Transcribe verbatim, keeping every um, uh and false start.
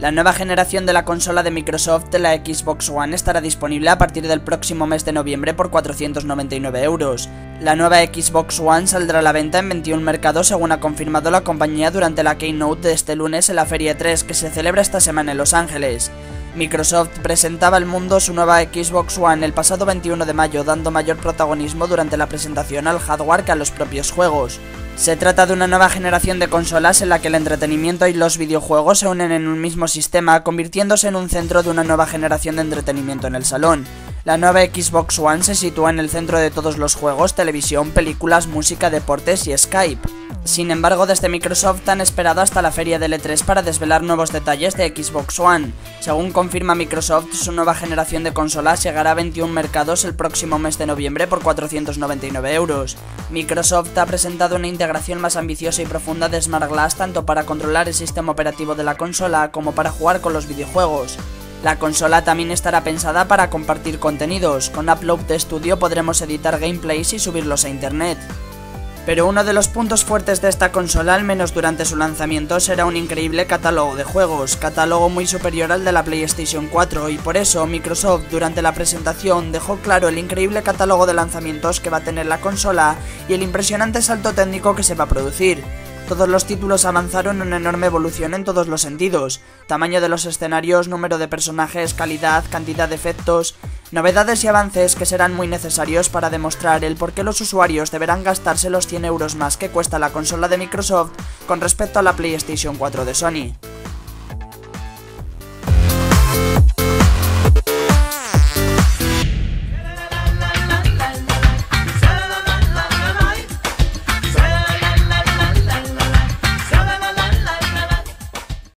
La nueva generación de la consola de Microsoft, la Xbox One, estará disponible a partir del próximo mes de noviembre por cuatrocientos noventa y nueve euros. La nueva Xbox One saldrá a la venta en veintiún mercados, según ha confirmado la compañía durante la Keynote de este lunes en la Feria E tres que se celebra esta semana en Los Ángeles. Microsoft presentaba al mundo su nueva Xbox One el pasado veintiuno de mayo, dando mayor protagonismo durante la presentación al hardware que a los propios juegos. Se trata de una nueva generación de consolas en la que el entretenimiento y los videojuegos se unen en un mismo sistema, convirtiéndose en un centro de una nueva generación de entretenimiento en el salón. La nueva Xbox One se sitúa en el centro de todos los juegos, televisión, películas, música, deportes y Skype. Sin embargo, desde Microsoft han esperado hasta la feria del E tres para desvelar nuevos detalles de Xbox One. Según confirma Microsoft, su nueva generación de consolas llegará a veintiún mercados el próximo mes de noviembre por cuatrocientos noventa y nueve euros. Microsoft ha presentado una integración más ambiciosa y profunda de SmartGlass tanto para controlar el sistema operativo de la consola como para jugar con los videojuegos. La consola también estará pensada para compartir contenidos. Con Upload de Studio podremos editar gameplays y subirlos a internet. Pero uno de los puntos fuertes de esta consola, al menos durante su lanzamiento, será un increíble catálogo de juegos, catálogo muy superior al de la PlayStation cuatro, y por eso Microsoft durante la presentación dejó claro el increíble catálogo de lanzamientos que va a tener la consola y el impresionante salto técnico que se va a producir. Todos los títulos avanzaron una enorme evolución en todos los sentidos: tamaño de los escenarios, número de personajes, calidad, cantidad de efectos. Novedades y avances que serán muy necesarios para demostrar el por qué los usuarios deberán gastarse los cien euros más que cuesta la consola de Microsoft con respecto a la PlayStation cuatro de Sony.